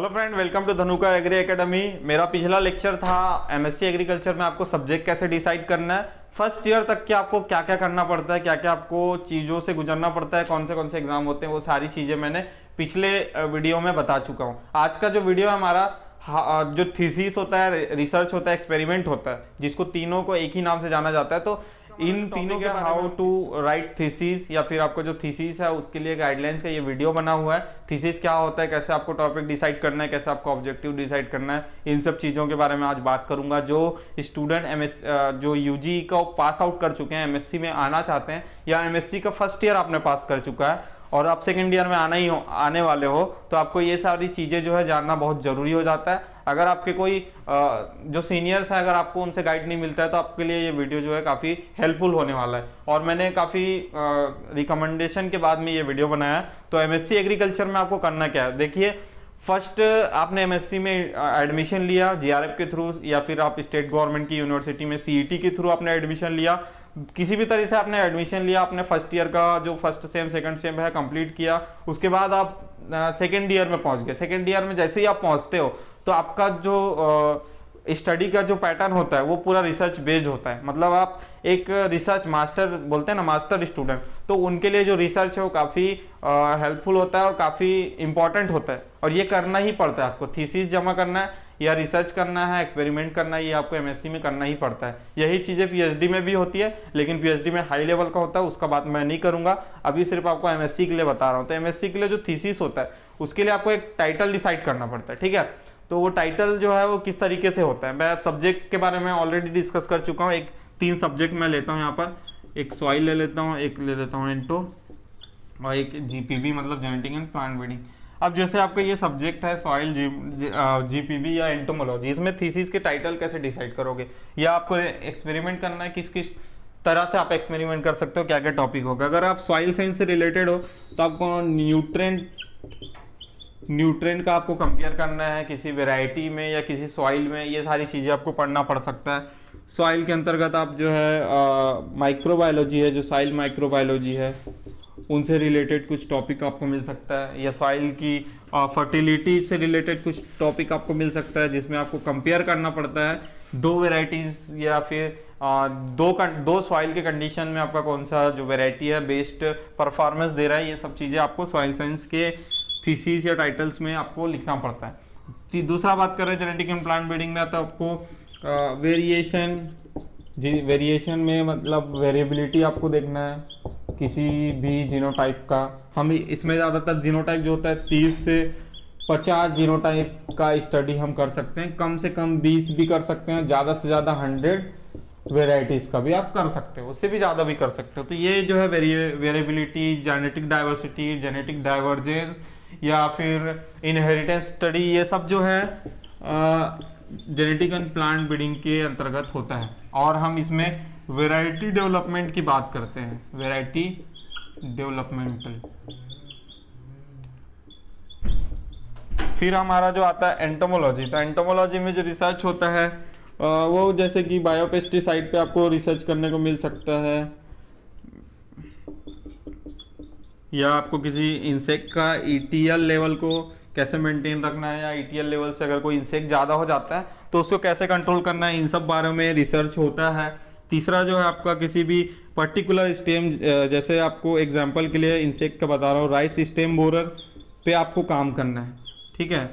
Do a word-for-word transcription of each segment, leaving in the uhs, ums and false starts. Hello friend, welcome to Dhanuka agri academy. मेरा पिछला lecture था एमएससी एग्रीकल्चर में आपको सब्जेक्ट कैसे डिसाइड करना है, फर्स्ट ईयर तक के आपको क्या क्या करना पड़ता है, क्या क्या आपको चीज़ों से गुजरना पड़ता है, कौन से कौन से एग्जाम होते हैं, वो सारी चीज़ें मैंने पिछले वीडियो में बता चुका हूँ। आज का जो वीडियो है हमारा हाँ, जो थीसिस होता है, रिसर्च होता है, एक्सपेरिमेंट होता है, जिसको तीनों को एक ही नाम से जाना जाता है। तो इन तीनों के हाउ टू राइट थीसिस या फिर आपको जो थीसिस है उसके लिए गाइडलाइंस का ये वीडियो बना हुआ है। थीसिस क्या होता है, कैसे आपको टॉपिक डिसाइड करना है, कैसे आपको ऑब्जेक्टिव डिसाइड करना है, इन सब चीज़ों के बारे में आज बात करूंगा। जो स्टूडेंट एम एस जो यूजी का पास आउट कर चुके हैं, एमएससी में आना चाहते हैं या एमएससी का फर्स्ट ईयर आपने पास कर चुका है और आप सेकेंड ईयर में आना ही हो आने वाले हो, तो आपको ये सारी चीज़ें जो है जानना बहुत ज़रूरी हो जाता है। अगर आपके कोई जो सीनियर्स हैं, अगर आपको उनसे गाइड नहीं मिलता है तो आपके लिए ये वीडियो जो है काफ़ी हेल्पफुल होने वाला है। और मैंने काफ़ी रिकमेंडेशन के बाद में ये वीडियो बनाया। तो एमएससी एग्रीकल्चर में आपको करना क्या है, देखिए फर्स्ट आपने एमएससी में एडमिशन लिया जीआरएफ के थ्रू या फिर आप स्टेट गवर्नमेंट की यूनिवर्सिटी में सीईटी के थ्रू आपने एडमिशन लिया, किसी भी तरह से आपने एडमिशन लिया, आपने फर्स्ट ईयर का जो फर्स्ट सेम सेकंड सेम है कंप्लीट किया, उसके बाद आप सेकंड ईयर में पहुंच गए। सेकंड ईयर में जैसे ही आप पहुंचते हो तो आपका जो स्टडी का जो पैटर्न होता है वो पूरा रिसर्च बेस्ड होता है। मतलब आप एक रिसर्च मास्टर बोलते हैं ना, मास्टर स्टूडेंट, तो उनके लिए जो रिसर्च है वो काफ़ी हेल्पफुल होता है और काफ़ी इम्पॉर्टेंट होता है और ये करना ही पड़ता है। आपको थीसिस जमा करना है या रिसर्च करना है, एक्सपेरिमेंट करना है, ये आपको एमएससी में करना ही पड़ता है। यही चीज़ें पीएचडी में भी होती है, लेकिन पीएचडी में हाई लेवल का होता है, उसका बात मैं नहीं करूंगा, अभी सिर्फ आपको एमएससी के लिए बता रहा हूँ। तो एमएससी के लिए जो थीसिस होता है उसके लिए आपको एक टाइटल डिसाइड करना पड़ता है, ठीक है। तो वो टाइटल जो है वो किस तरीके से होता है, मैं सब्जेक्ट के बारे में ऑलरेडी डिस्कस कर चुका हूँ। एक तीन सब्जेक्ट मैं लेता हूँ यहाँ पर, एक सॉइल ले लेता हूँ, एक ले लेता हूँ एंटो और एक जीपीबी मतलब जेनेटिक्स एंड प्लांट ब्रीडिंग। अब जैसे आपका ये सब्जेक्ट है सॉइल, जी जीपीबी या एंटोमोलॉजी, इसमें थीसिस के टाइटल कैसे डिसाइड करोगे या आपको एक्सपेरिमेंट करना है, किस किस तरह से आप एक्सपेरिमेंट कर सकते हो, क्या क्या टॉपिक होगा। अगर आप सॉइल साइंस से रिलेटेड हो तो आपको न्यूट्रेंट न्यूट्रेंट का आपको कंपेयर करना है किसी वेराइटी में या किसी सॉइल में, ये सारी चीज़ें आपको पढ़ना पड़ सकता है। सॉइल के अंतर्गत आप जो है माइक्रोबायोलॉजी है, जो सॉइल माइक्रोबायोलॉजी है उनसे रिलेटेड कुछ टॉपिक आपको मिल सकता है, या सॉइल की फर्टिलिटी से रिलेटेड कुछ टॉपिक आपको मिल सकता है, जिसमें आपको कंपेयर करना पड़ता है दो वेराइटीज़ या फिर आ, दो दो सॉइल के कंडीशन में आपका कौन सा जो वेराइटी है बेस्ट परफॉर्मेंस दे रहा है। ये सब चीज़ें आपको सॉइल साइंस के थीसिस या टाइटल्स में आपको लिखना पड़ता है। दूसरा बात कर रहे हैं जेनेटिक एंड प्लांट ब्रीडिंग में, तो आपको वेरिएशन जी वेरिएशन में मतलब वेरिएबिलिटी आपको देखना है किसी भी जीनोटाइप का। हम इसमें ज़्यादातर जीनोटाइप जो होता है तीस से पचास जीनोटाइप का स्टडी हम कर सकते हैं, कम से कम बीस भी कर सकते हैं, ज़्यादा से ज़्यादा हंड्रेड वेराइटीज़ का भी आप कर सकते हो, उससे भी ज़्यादा भी कर सकते हो। तो ये जो है variability, genetic diversity, genetic divergence या फिर इनहेरिटेंस स्टडी, ये सब जो है जेनेटिक एंड प्लांट ब्रीडिंग के अंतर्गत होता है। और हम इसमें वेराइटी डेवलपमेंट की बात करते हैं, वेराइटी डेवलपमेंटल। फिर हमारा जो आता है एंटोमोलॉजी, तो एंटोमोलॉजी में जो रिसर्च होता है वो जैसे कि बायोपेस्टिसाइड पे आपको रिसर्च करने को मिल सकता है, या आपको किसी इंसेक्ट का ईटीएल लेवल को कैसे मेंटेन रखना है, या ईटीएल लेवल से अगर कोई इंसेक्ट ज़्यादा हो जाता है तो उसको कैसे कंट्रोल करना है, इन सब बारे में रिसर्च होता है। तीसरा जो है आपका किसी भी पर्टिकुलर स्टेम, जैसे आपको एग्जांपल के लिए इंसेक्ट का बता रहा हूँ, राइस स्टेम बोरर पे आपको काम करना है, ठीक है।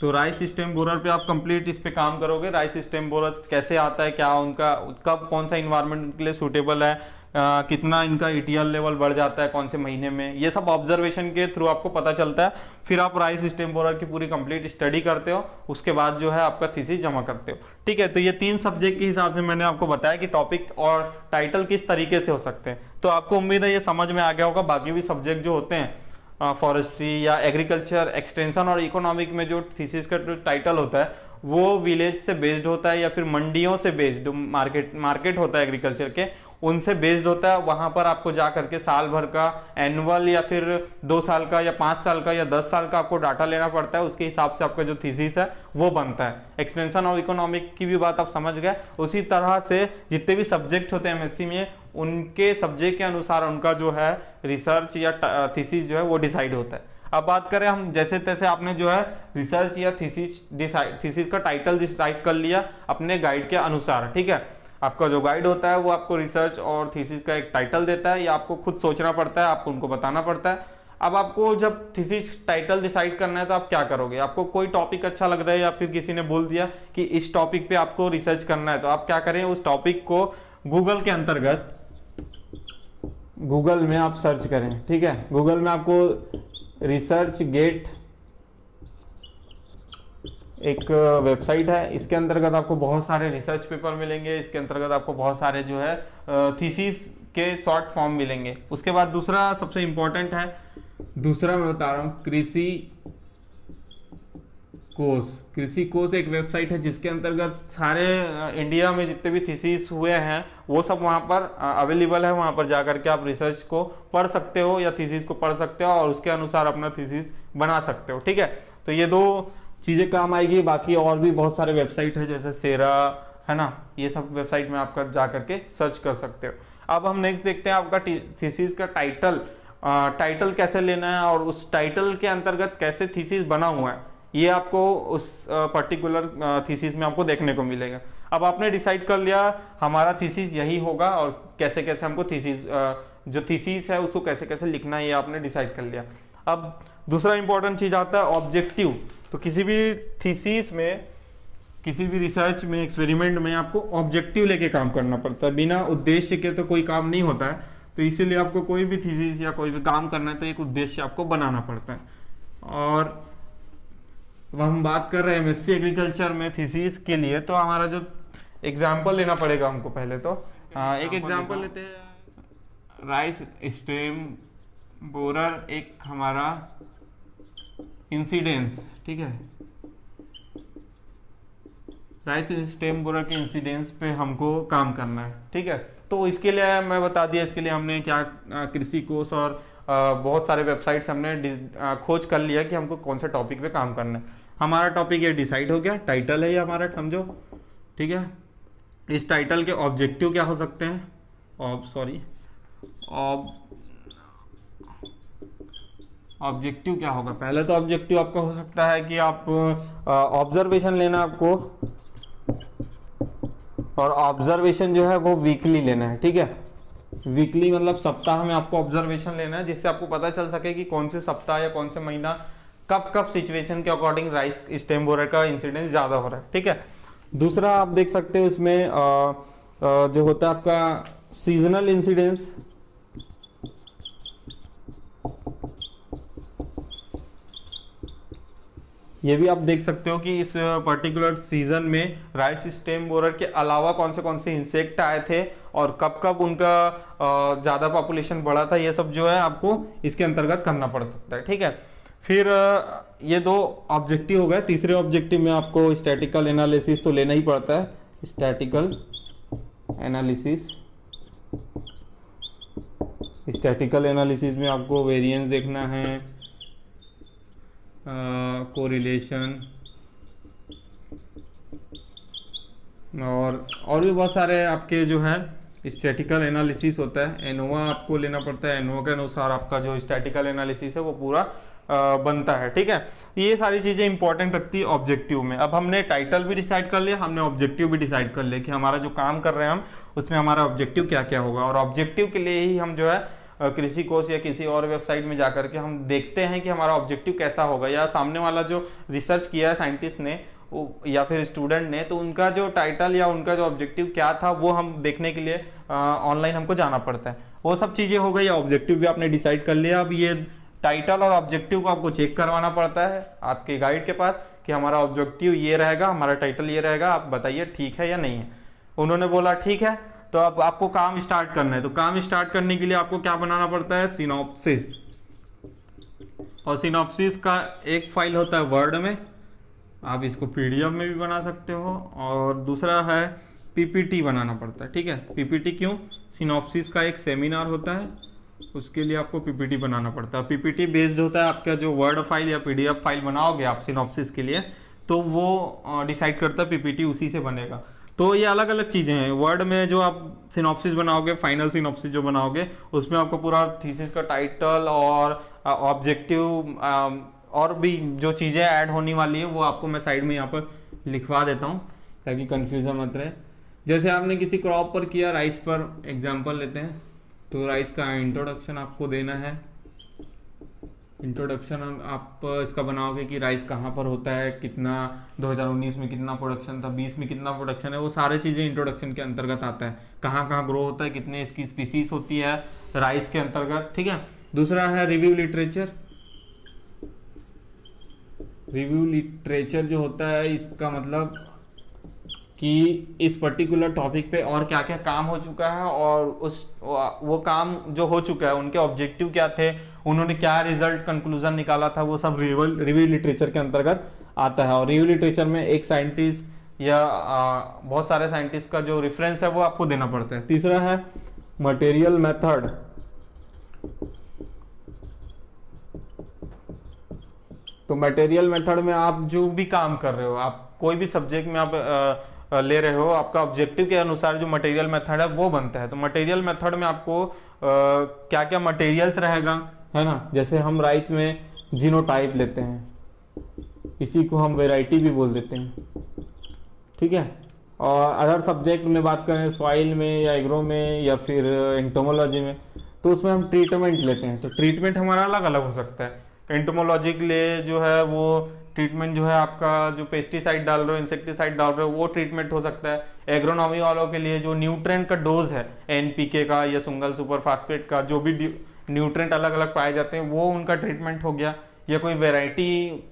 तो राइस स्टेम बोरर पे आप कंप्लीट इस पे काम करोगे, राइस स्टेम बोरर कैसे आता है, क्या उनका कब कौन सा इन्वायरमेंट उनके लिए सूटेबल है, आ, कितना इनका ईटीएल लेवल बढ़ जाता है कौन से महीने में, ये सब ऑब्जर्वेशन के थ्रू आपको पता चलता है। फिर आप राइस स्टेम बोरर की पूरी कंप्लीट स्टडी करते हो, उसके बाद जो है आपका थीसिस जमा करते हो, ठीक है। तो ये तीन सब्जेक्ट के हिसाब से मैंने आपको बताया कि टॉपिक और टाइटल किस तरीके से हो सकते हैं। तो आपको उम्मीद है ये समझ में आ गया होगा। बाकी भी सब्जेक्ट जो होते हैं फॉरेस्ट्री या एग्रीकल्चर, एक्सटेंशन और इकोनॉमिक में जो थीसिस का जो टाइटल होता है वो विलेज से बेस्ड होता है या फिर मंडियों से बेस्ड, मार्केट मार्केट होता है एग्रीकल्चर के, उनसे बेस्ड होता है। वहाँ पर आपको जा करके साल भर का एनुअल या फिर दो साल का या पाँच साल का या दस साल का आपको डाटा लेना पड़ता है, उसके हिसाब से आपका जो थीसिस है वो बनता है। एक्सटेंशन और इकोनॉमिक की भी बात आप समझ गए। उसी तरह से जितने भी सब्जेक्ट होते हैं एमएससी में, उनके सब्जेक्ट के अनुसार उनका जो है रिसर्च या थीसिस जो है वो डिसाइड होता है। अब बात करें हम जैसे तैसे आपने जो है रिसर्च या थीसिस थीसिस का टाइटल डिसाइड कर लिया अपने गाइड के अनुसार, ठीक है। आपका जो गाइड होता है वो आपको रिसर्च और थीसिस का एक टाइटल देता है या आपको खुद सोचना पड़ता है, आपको उनको बताना पड़ता है। अब आपको जब थीसिस टाइटल डिसाइड करना है तो आप क्या करोगे, आपको कोई टॉपिक अच्छा लग रहा है या फिर किसी ने बोल दिया कि इस टॉपिक पे आपको रिसर्च करना है, तो आप क्या करें, उस टॉपिक को गूगल के अंतर्गत गूगल में आप सर्च करें, ठीक है। गूगल में आपको रिसर्च गेट एक वेबसाइट है, इसके अंतर्गत आपको बहुत सारे रिसर्च पेपर मिलेंगे, इसके अंतर्गत आपको बहुत सारे जो है थीसिस के शॉर्ट फॉर्म मिलेंगे। उसके बाद दूसरा सबसे इंपॉर्टेंट है, दूसरा मैं बता रहा हूँ कृषि कोर्स। कृषि कोर्स एक वेबसाइट है जिसके अंतर्गत सारे इंडिया में जितने भी थीसिस हुए हैं वो सब वहाँ पर अवेलेबल है, वहाँ पर जाकर के आप रिसर्च को पढ़ सकते हो या थीसिस को पढ़ सकते हो और उसके अनुसार अपना थीसिस बना सकते हो, ठीक है। तो ये दो चीज़ें काम आएगी, बाकी और भी बहुत सारे वेबसाइट है जैसे सेरा है ना, ये सब वेबसाइट में आप जा करके सर्च कर सकते हो। अब हम नेक्स्ट देखते हैं आपका थीसिस का टाइटल, टाइटल कैसे लेना है और उस टाइटल के अंतर्गत कैसे थीसिस बना हुआ है, ये आपको उस पर्टिकुलर थीसिस में आपको देखने को मिलेगा। अब आपने डिसाइड कर लिया हमारा थीसिस यही होगा और कैसे कैसे हमको थीसिस जो थीसिस है उसको कैसे कैसे लिखना है ये आपने डिसाइड कर लिया। अब दूसरा इंपॉर्टेंट चीज़ आता है ऑब्जेक्टिव। तो किसी भी थीसिस में, किसी भी रिसर्च में, एक्सपेरिमेंट में आपको ऑब्जेक्टिव लेके काम करना पड़ता है, बिना उद्देश्य के तो कोई काम नहीं होता है। तो इसीलिए आपको कोई भी थीसिस या कोई भी काम करना है तो एक उद्देश्य आपको बनाना पड़ता है। और अब हम बात कर रहे हैं एमएससी एग्रीकल्चर में थीसिस के लिए, तो हमारा जो एग्जाम्पल लेना पड़ेगा हमको, पहले तो आ, एक एग्जाम्पल लेते हैं राइस स्टेम बोरर, एक हमारा इंसिडेंस, ठीक है। राइस स्टेम बोरर के इंसिडेंस पे हमको काम करना है, ठीक है। तो इसके लिए मैं बता दिया, इसके लिए हमने क्या कृषि कोर्स और आ, बहुत सारे वेबसाइट्स हमने आ, खोज कर लिया कि हमको कौन सा टॉपिक पे काम करना है। हमारा टॉपिक ये डिसाइड हो गया, टाइटल है ये हमारा, समझो, ठीक है। इस टाइटल के ऑब्जेक्टिव क्या हो सकते हैं, ऑब सॉरी ऑब ऑब्जेक्टिव क्या होगा, पहले तो ऑब्जेक्टिव आपका हो सकता है कि आप ऑब्जर्वेशन लेना आपको, और ऑब्जर्वेशन जो है वो वीकली लेना है, ठीक है। वीकली मतलब सप्ताह में आपको ऑब्जर्वेशन लेना है, जिससे आपको पता चल सके कि कौन से सप्ताह या कौन से महीना कब कब सिचुएशन के अकॉर्डिंग राइस स्टेम बोरर का इंसिडेंस ज़्यादा हो रहा है, ठीक है। दूसरा आप देख सकते हो इसमें आ, आ, जो होता है आपका सीजनल इंसिडेंस, ये भी आप देख सकते हो कि इस पर्टिकुलर सीजन में राइस स्टेम बोरर के अलावा कौन से कौन से इंसेक्ट आए थे और कब कब उनका ज़्यादा पॉपुलेशन बढ़ा था, ये सब जो है आपको इसके अंतर्गत करना पड़ सकता है, ठीक है। फिर ये दो ऑब्जेक्टिव हो गए। तीसरे ऑब्जेक्टिव में आपको स्टैटिकल एनालिसिस तो लेना ही पड़ता है, स्टैटिकल एनालिसिस स्टैटिकल एनालिसिस में आपको वेरिएंस देखना है, कोरिलेशन uh, और और भी बहुत सारे आपके जो है स्टैटिकल एनालिसिस होता है। एनोवा आपको लेना पड़ता है, एनोवा के अनुसार आपका जो स्टैटिकल एनालिसिस है वो पूरा uh, बनता है, ठीक है। ये सारी चीज़ें इंपॉर्टेंट लगती है ऑब्जेक्टिव में। अब हमने टाइटल भी डिसाइड कर लिया, हमने ऑब्जेक्टिव भी डिसाइड कर लिया कि हमारा जो काम कर रहे हैं हम उसमें हमारा ऑब्जेक्टिव क्या क्या होगा, और ऑब्जेक्टिव के लिए ही हम जो है कृषि कोर्स या किसी और वेबसाइट में जाकर के हम देखते हैं कि हमारा ऑब्जेक्टिव कैसा होगा, या सामने वाला जो रिसर्च किया है साइंटिस्ट ने या फिर स्टूडेंट ने, तो उनका जो टाइटल या उनका जो ऑब्जेक्टिव क्या था वो हम देखने के लिए ऑनलाइन हमको जाना पड़ता है। वो सब चीज़ें हो गई, या ऑब्जेक्टिव भी आपने डिसाइड कर लिया। अब ये टाइटल और ऑब्जेक्टिव को आपको चेक करवाना पड़ता है आपके गाइड के पास कि हमारा ऑब्जेक्टिव ये रहेगा, हमारा टाइटल ये रहेगा, आप बताइए ठीक है या नहीं है। उन्होंने बोला ठीक है, तो अब आपको काम स्टार्ट करना है। तो काम स्टार्ट करने के लिए आपको क्या बनाना पड़ता है, सिनॉप्सिस, और सिनॉप्सिस का एक फाइल होता है वर्ड में, आप इसको पीडीएफ में भी बना सकते हो, और दूसरा है पीपीटी बनाना पड़ता है, ठीक है। पीपीटी क्यों, सिनॉप्सिस का एक सेमिनार होता है, उसके लिए आपको पीपीटी बनाना पड़ता है। पीपीटी बेस्ड होता है आपका जो वर्ड फाइल या पीडीएफ फाइल बनाओगे आप सिनॉप्सिस के लिए, तो वो डिसाइड करता है पीपीटी उसी से बनेगा। तो ये अलग अलग चीज़ें हैं। वर्ड में जो आप सिनॉप्सिस बनाओगे, फाइनल सिनॉप्सिस जो बनाओगे, उसमें आपको पूरा थीसिस का टाइटल और ऑब्जेक्टिव और भी जो चीज़ें ऐड होने वाली है वो आपको मैं साइड में यहाँ पर लिखवा देता हूँ ताकि कन्फ्यूजन मत रहे। जैसे आपने किसी क्रॉप पर किया, राइस पर एग्जाम्पल लेते हैं, तो राइस का इंट्रोडक्शन आपको देना है। इंट्रोडक्शन आप इसका बनाओगे कि राइस कहाँ पर होता है, कितना दो हज़ार उन्नीस में कितना प्रोडक्शन था, बीस में कितना प्रोडक्शन है, वो सारे चीज़ें इंट्रोडक्शन के अंतर्गत आता है। कहाँ कहाँ ग्रो होता है, कितने इसकी स्पीसीज होती है राइस के अंतर्गत, ठीक है। दूसरा है रिव्यू लिटरेचर। रिव्यू लिटरेचर जो होता है इसका मतलब कि इस पर्टिकुलर टॉपिक पे और क्या क्या काम हो चुका है और उस वो काम जो हो चुका है उनके ऑब्जेक्टिव क्या थे, उन्होंने क्या रिजल्ट कंक्लूजन निकाला था, वो सब रिव्यू रिव्यू लिटरेचर के अंतर्गत आता है। और रिव्यू लिटरेचर में एक साइंटिस्ट या आ, बहुत सारे साइंटिस्ट का जो रेफरेंस है वो आपको देना पड़ता है। तीसरा है मटेरियल मेथड। तो मटेरियल मेथड में आप जो भी काम कर रहे हो, आप कोई भी सब्जेक्ट में आप आ, ले रहे हो, आपका ऑब्जेक्टिव के अनुसार जो मटेरियल मेथड है वो बनता है। तो मटेरियल मेथड में आपको आ, क्या क्या मटेरियल्स रहेगा, है ना। जैसे हम राइस में जीनोटाइप लेते हैं, इसी को हम वैरायटी भी बोल देते हैं, ठीक है। और अदर सब्जेक्ट में बात करें, सॉइल में या एग्रो में या फिर एंटोमोलॉजी में, तो उसमें हम ट्रीटमेंट लेते हैं। तो ट्रीटमेंट हमारा अलग अलग हो सकता है। एंटोमोलॉजी के लिए जो है वो ट्रीटमेंट जो है आपका जो पेस्टिसाइड डाल रहे हो, इंसेक्टिसाइड डाल रहे हो, वो ट्रीटमेंट हो सकता है। एग्रोनॉमी वालों के लिए जो न्यूट्रेंट का डोज है, एनपीके का या सिंगल सुपर फास्फेट का, जो भी न्यूट्रेंट अलग अलग पाए जाते हैं वो उनका ट्रीटमेंट हो गया। या कोई वेराइटी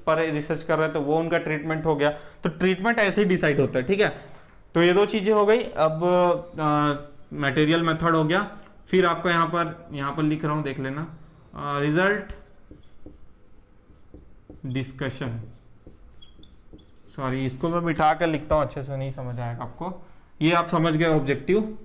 पर रिसर्च कर रहे हैं तो वो उनका ट्रीटमेंट हो गया। तो ट्रीटमेंट ऐसे ही डिसाइड होता है, ठीक है। तो ये दो चीज़ें हो गई। अब मटेरियल मेथड हो गया, फिर आपका यहाँ पर यहाँ पर लिख रहा हूँ, देख लेना, रिजल्ट डिस्कशन। सॉरी, इसको मैं बिठा कर लिखता हूँ, अच्छे से नहीं समझ आएगा आपको। ये आप समझ गए ऑब्जेक्टिव।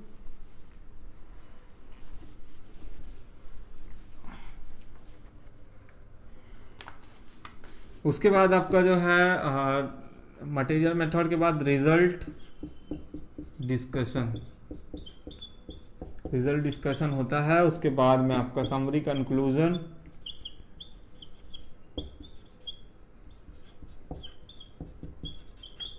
उसके बाद आपका जो है मटेरियल मेथड के बाद रिजल्ट डिस्कशन। रिजल्ट डिस्कशन होता है उसके बाद में आपका समरी, कंक्लूजन,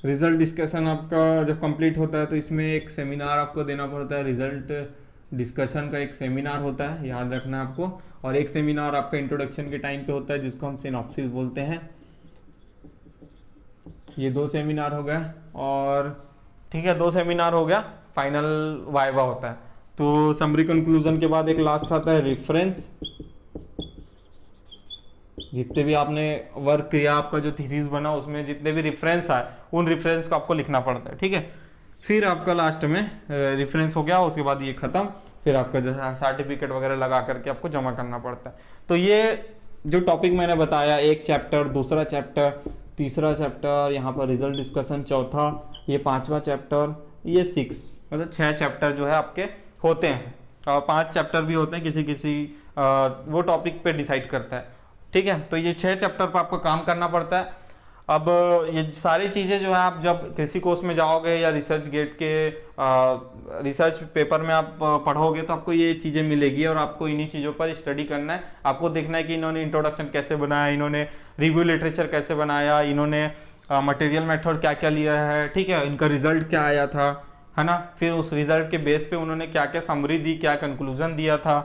रिजल्ट डिस्कशन आपका जब कंप्लीट होता है तो इसमें एक सेमिनार आपको देना पड़ता है। रिजल्ट डिस्कशन का एक सेमिनार होता है, याद रखना आपको। और एक सेमिनार आपका इंट्रोडक्शन के टाइम पे होता है जिसको हम सिनॉप्सिस बोलते हैं। ये दो सेमिनार हो गया, और ठीक है, दो सेमिनार हो गया, फाइनल वाइवा होता है। तो समरी कंक्लूजन के बाद एक लास्ट आता है रेफरेंस। जितने भी आपने वर्क किया, आपका जो थीसिस बना, उसमें जितने भी रेफरेंस आए उन रेफरेंस को आपको लिखना पड़ता है, ठीक है। फिर आपका लास्ट में रेफरेंस हो गया, उसके बाद ये खत्म। फिर आपका जो है सर्टिफिकेट वगैरह लगा करके आपको जमा करना पड़ता है। तो ये जो टॉपिक मैंने बताया, एक चैप्टर, दूसरा चैप्टर, तीसरा चैप्टर, यहाँ पर रिजल्ट डिस्कशन, चौथा, ये पाँचवा चैप्टर, ये सिक्स, मतलब छः चैप्टर जो है आपके होते हैं। और पाँच चैप्टर भी होते हैं, किसी किसी वो टॉपिक पर डिसाइड करता है, ठीक है। तो ये छह चैप्टर पर आपको काम करना पड़ता है। अब ये सारी चीज़ें जो है आप जब कृषि कोर्स में जाओगे या रिसर्च गेट के आ, रिसर्च पेपर में आप पढ़ोगे तो आपको ये चीज़ें मिलेगी और आपको इन्हीं चीज़ों पर स्टडी करना है। आपको देखना है कि इन्होंने इंट्रोडक्शन कैसे बनाया, इन्होंने रिव्यू लिटरेचर कैसे बनाया, इन्होंने मटेरियल मेथड क्या क्या लिया है, ठीक है, इनका रिजल्ट क्या आया था, है ना। फिर उस रिजल्ट के बेस पर उन्होंने क्या क्या समरी दी, क्या कंक्लूजन दिया था,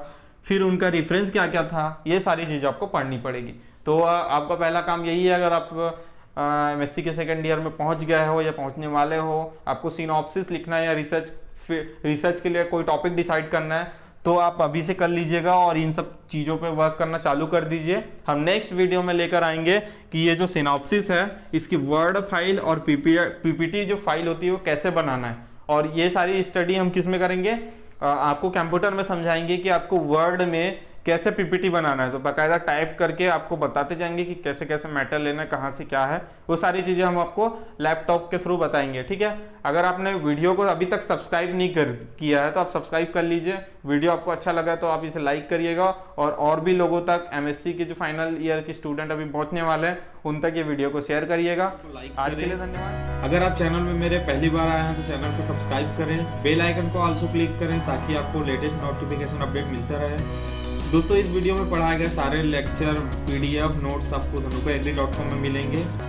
फिर उनका रेफरेंस क्या क्या था, ये सारी चीज़ें आपको पढ़नी पड़ेगी। तो आपका पहला काम यही है। अगर आप एमएससी के सेकेंड ईयर में पहुंच गए हो या पहुंचने वाले हो, आपको सिनॉप्सिस लिखना है या रिसर्च रिसर्च के लिए कोई टॉपिक डिसाइड करना है, तो आप अभी से कर लीजिएगा और इन सब चीज़ों पे वर्क करना चालू कर दीजिए। हम नेक्स्ट वीडियो में लेकर आएंगे कि ये जो सिनॉप्सिस है, इसकी वर्ड फाइल और पीपीटी जो फाइल होती है वो कैसे बनाना है। और ये सारी स्टडी हम किस में करेंगे, आपको कंप्यूटर में समझाएंगे कि आपको वर्ड में कैसे पीपीटी बनाना है, तो बाकायदा टाइप करके आपको बताते जाएंगे कि कैसे कैसे मैटर लेना है, कहाँ से क्या है, वो सारी चीज़ें हम आपको लैपटॉप के थ्रू बताएंगे। ठीक है, अगर आपने वीडियो को अभी तक सब्सक्राइब नहीं कर किया है तो आप सब्सक्राइब कर लीजिए। वीडियो आपको अच्छा लगा तो आप इसे लाइक करिएगा और और भी लोगों तक, एमएससी के जो फाइनल ईयर के स्टूडेंट अभी पहुंचने वाले हैं उन तक ये वीडियो को शेयर करिएगा। तो आज के लिए धन्यवाद। अगर आप चैनल में मेरे पहली बार आए हैं तो चैनल को सब्सक्राइब करें, बेल आइकन को आल्सो क्लिक करें ताकि आपको लेटेस्ट नोटिफिकेशन अपडेट मिलता रहे। दोस्तों, इस वीडियो में पढ़ाए गए सारे लेक्चर, पीडीएफ, नोट्स आपको धनुका एग्री डॉट कॉम में मिलेंगे।